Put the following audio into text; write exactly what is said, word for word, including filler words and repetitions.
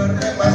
berdebat.